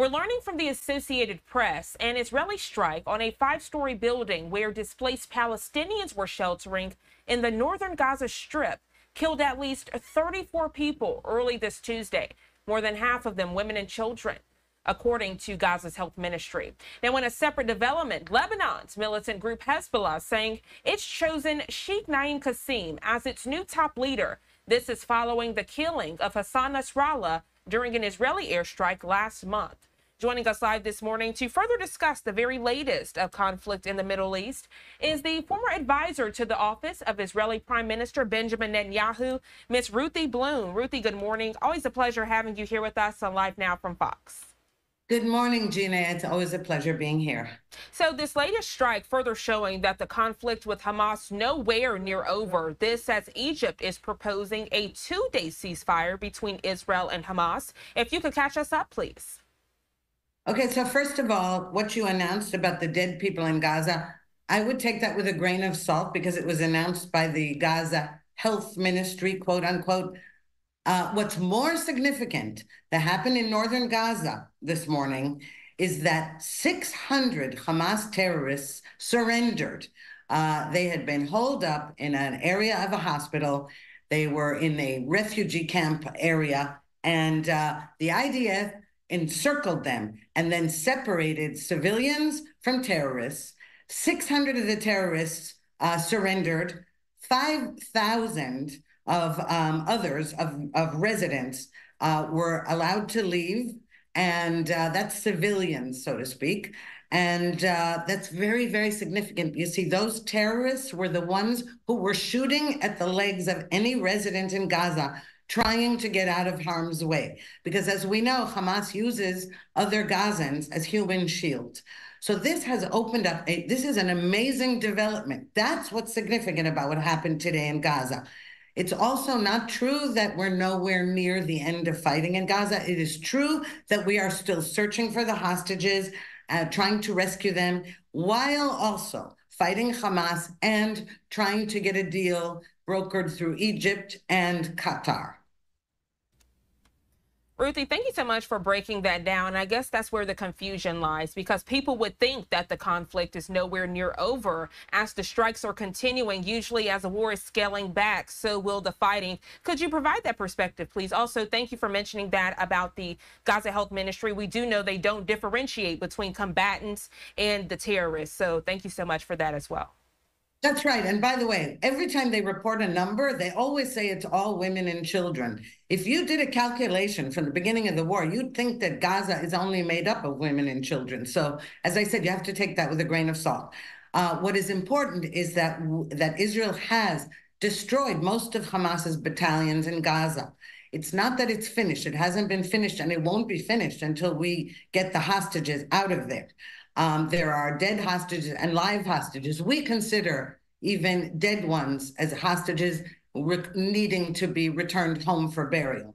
We're learning from the Associated Press an Israeli strike on a 5-story building where displaced Palestinians were sheltering in the northern Gaza Strip killed at least 34 people early this Tuesday, more than half of them women and children, according to Gaza's health ministry. Now, in a separate development, Lebanon's militant group Hezbollah saying it's chosen Sheikh Naim Qassem as its new top leader. This is following the killing of Hassan Nasrallah during an Israeli airstrike last month. Joining us live this morning to further discuss the very latest of conflict in the Middle East is the former advisor to the office of Israeli Prime Minister Benjamin Netanyahu, Ms. Ruthie Blum. Ruthie, good morning. Always a pleasure having you here with us on Live Now from Fox. Good morning, Gina. It's always a pleasure being here. So this latest strike further showing that the conflict with Hamas nowhere near over. This as Egypt is proposing a two-day ceasefire between Israel and Hamas. If you could catch us up, please. Okay, so first of all, what you announced about the dead people in Gaza, I would take that with a grain of salt because it was announced by the Gaza Health Ministry, quote unquote. What's more significant that happened in northern Gaza this morning is that 600 Hamas terrorists surrendered. They had been holed up in an area of a hospital. They were in a refugee camp area, and the IDF encircled them and then separated civilians from terrorists. 600 of the terrorists surrendered. 5,000 of others, of residents, were allowed to leave, and that's civilians, so to speak, and that's very, very significant. You see, those terrorists were the ones who were shooting at the legs of any resident in Gaza trying to get out of harm's way, because as we know, Hamas uses other Gazans as human shields. So this has opened up, this is an amazing development. That's what's significant about what happened today in Gaza. It's also not true that we're nowhere near the end of fighting in Gaza. It is true that we are still searching for the hostages, trying to rescue them, while also fighting Hamas and trying to get a deal brokered through Egypt and Qatar. Ruthie, thank you so much for breaking that down. I guess that's where the confusion lies, because people would think that the conflict is nowhere near over as the strikes are continuing, usually as the war is scaling back, so will the fighting. Could you provide that perspective, please? Also, thank you for mentioning that about the Gaza Health Ministry. We do know they don't differentiate between combatants and the terrorists, so thank you so much for that as well. That's right. And by the way, every time they report a number, they always say it's all women and children. If you did a calculation from the beginning of the war, you'd think that Gaza is only made up of women and children. So, as I said, you have to take that with a grain of salt. What is important is that Israel has destroyed most of Hamas's battalions in Gaza. It's not that it's finished. It hasn't been finished, and it won't be finished until we get the hostages out of there. There are dead hostages and live hostages. We consider even dead ones as hostages needing to be returned home for burial.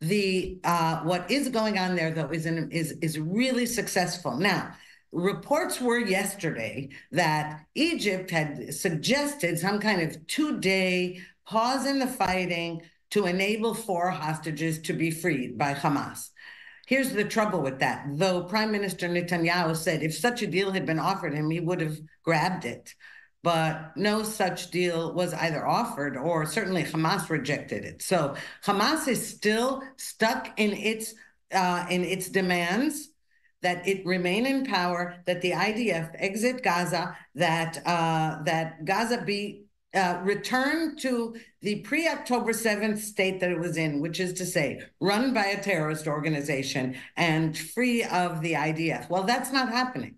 What is going on there, though, is really successful. Now, reports were yesterday that Egypt had suggested some kind of two-day pause in the fighting to enable four hostages to be freed by Hamas. Here's the trouble with that. Though Prime Minister Netanyahu said if such a deal had been offered him, he would have grabbed it. But no such deal was either offered, or certainly Hamas rejected it. So Hamas is still stuck in its demands that it remain in power, that the IDF exit Gaza, that Gaza be returned to the pre-October 7th state that it was in, which is to say, run by a terrorist organization and free of the IDF. Well, that's not happening.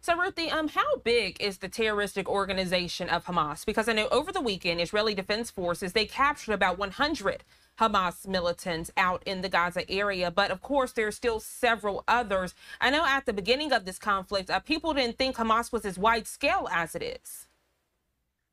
So, Ruthie, how big is the terroristic organization of Hamas? Because I know over the weekend, Israeli Defense Forces, they captured about 100 Hamas militants out in the Gaza area. But of course, there's still several others. I know at the beginning of this conflict, people didn't think Hamas was as wide scale as it is.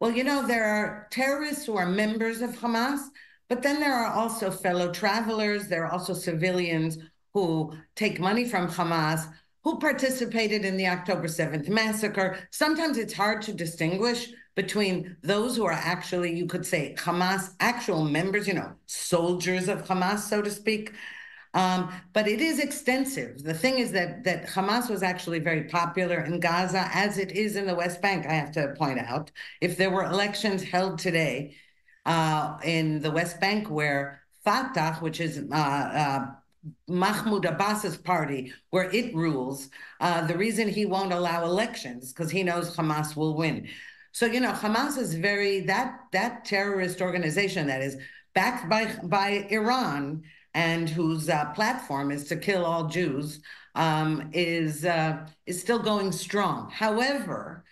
Well, you know, there are terrorists who are members of Hamas, but then there are also fellow travelers. There are also civilians who take money from Hamas, who participated in the October 7th massacre. Sometimes it's hard to distinguish between those who are actually, you could say, Hamas, actual members, you know, soldiers of Hamas, so to speak, But it is extensive. The thing is that Hamas was actually very popular in Gaza, as it is in the West Bank, I have to point out. If there were elections held today in the West Bank where Fatah, which is Mahmoud Abbas's party, where it rules, the reason he won't allow elections, because he knows Hamas will win. So, you know, Hamas is very, that terrorist organization that is backed by Iran, and whose platform is to kill all Jews, is still going strong. However,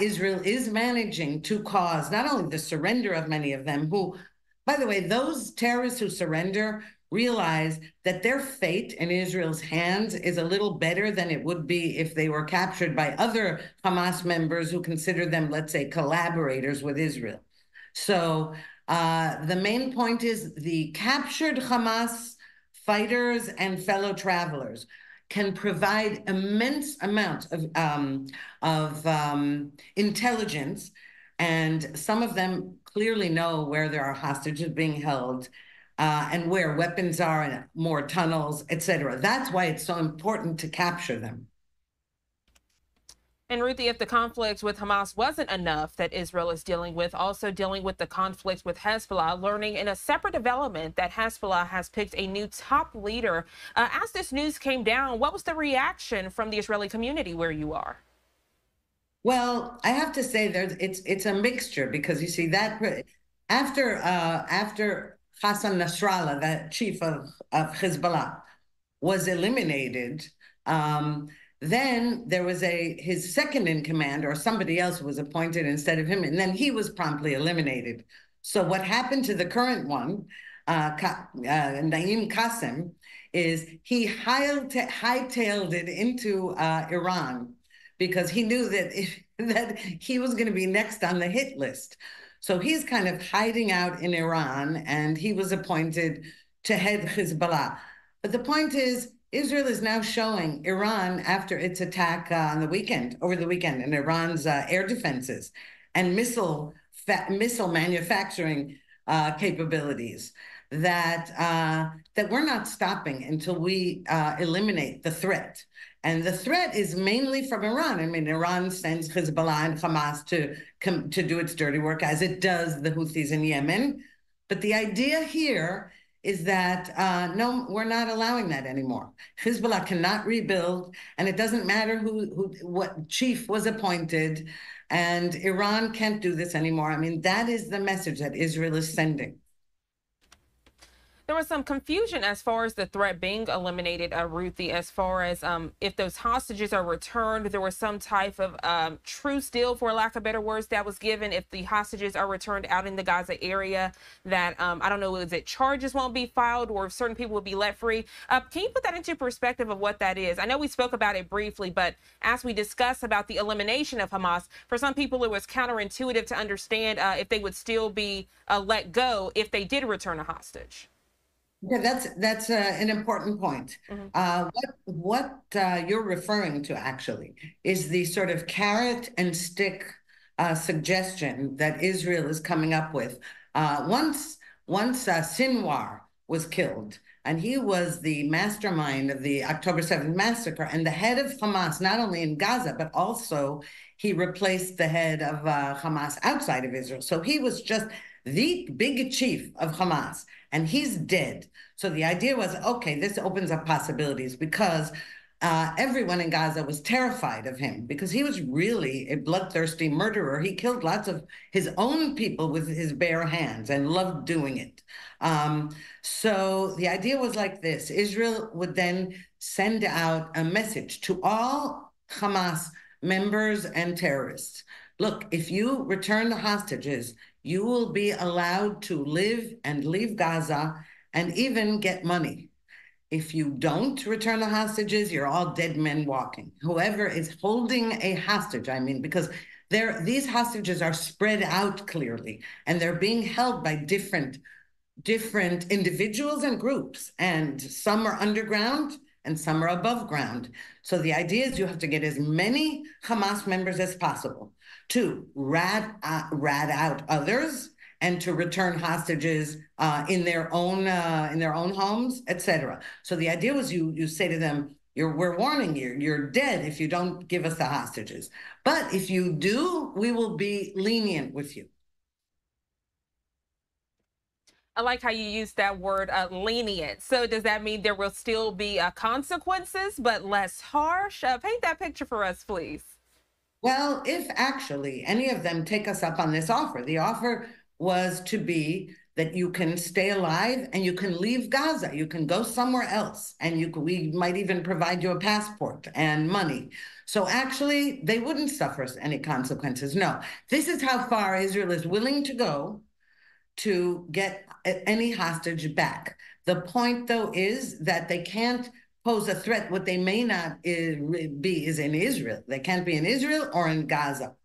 Israel is managing to cause not only the surrender of many of them, who, by the way, those terrorists who surrender realize that their fate in Israel's hands is a little better than it would be if they were captured by other Hamas members who consider them, let's say, collaborators with Israel. So the main point is the captured Hamas fighters and fellow travelers can provide immense amounts of intelligence, and some of them clearly know where there are hostages being held and where weapons are and more tunnels, etc. That's why it's so important to capture them. And Ruthie, if the conflict with Hamas wasn't enough that Israel is dealing with, also dealing with the conflict with Hezbollah, learning in a separate development that Hezbollah has picked a new top leader. As this news came down, what was the reaction from the Israeli community where you are? Well, I have to say it's a mixture, because you see that after Hassan Nasrallah, the chief of Hezbollah, was eliminated, then there was his second in command, or somebody else was appointed instead of him, and then he was promptly eliminated. So what happened to the current one, Naim Qassem, is he hightailed it into Iran, because he knew that he was going to be next on the hit list. So he's kind of hiding out in Iran, and he was appointed to head Hezbollah. But the point is, Israel is now showing Iran, after its attack over the weekend, and Iran's air defenses and missile manufacturing capabilities, that we're not stopping until we eliminate the threat. And the threat is mainly from Iran. I mean, Iran sends Hezbollah and Hamas to do its dirty work, as it does the Houthis in Yemen. But the idea here is that no, we're not allowing that anymore. Hezbollah cannot rebuild, and it doesn't matter what chief was appointed, and Iran can't do this anymore. I mean, that is the message that Israel is sending. There was some confusion as far as the threat being eliminated, Ruthie, as far as if those hostages are returned. There was some type of truce deal, for lack of better words, that was given if the hostages are returned out in the Gaza area, that I don't know, is it charges won't be filed, or if certain people will be let free? Can you put that into perspective of what that is? I know we spoke about it briefly, but as we discussed about the elimination of Hamas, for some people it was counterintuitive to understand if they would still be let go if they did return a hostage. Yeah, that's an important point. Mm-hmm. What you're referring to actually is the sort of carrot and stick suggestion that Israel is coming up with. Once Sinwar was killed, and he was the mastermind of the October 7th massacre and the head of Hamas, not only in Gaza, but also he replaced the head of Hamas outside of Israel. So he was just the big chief of Hamas, and he's dead. So the idea was, okay, this opens up possibilities, because everyone in Gaza was terrified of him, because he was really a bloodthirsty murderer. He killed lots of his own people with his bare hands and loved doing it. So the idea was like this. Israel would then send out a message to all Hamas members and terrorists. Look, if you return the hostages, you will be allowed to live and leave Gaza and even get money. If you don't return the hostages, you're all dead men walking. Whoever is holding a hostage, I mean, because these hostages are spread out clearly, and they're being held by different individuals and groups, and some are underground and some are above ground. So the idea is you have to get as many Hamas members as possible to rat out others, and to return hostages in their own homes, etc. So the idea was you say to them, we're warning you, you're dead if you don't give us the hostages. But if you do, we will be lenient with you. I like how you used that word, lenient. So does that mean there will still be consequences, but less harsh? Paint that picture for us, please. Well, if actually any of them take us up on this offer, the offer was to be that you can stay alive and you can leave Gaza, you can go somewhere else, and we might even provide you a passport and money. So actually, they wouldn't suffer any consequences, no. This is how far Israel is willing to go to get any hostage back. The point, though, is that they can't pose a threat. What they may not be is in Israel. They can't be in Israel or in Gaza.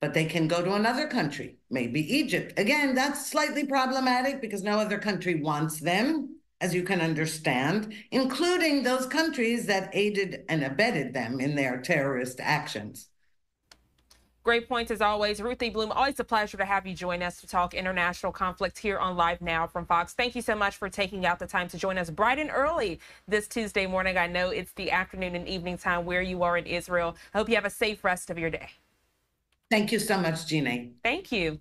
But they can go to another country, maybe Egypt. Again, that's slightly problematic because no other country wants them, as you can understand, including those countries that aided and abetted them in their terrorist actions. Great points as always. Ruthie Blum, always a pleasure to have you join us to talk international conflict here on Live Now from Fox. Thank you so much for taking out the time to join us bright and early this Tuesday morning. I know it's the afternoon and evening time where you are in Israel. I hope you have a safe rest of your day. Thank you so much, Gina. Thank you.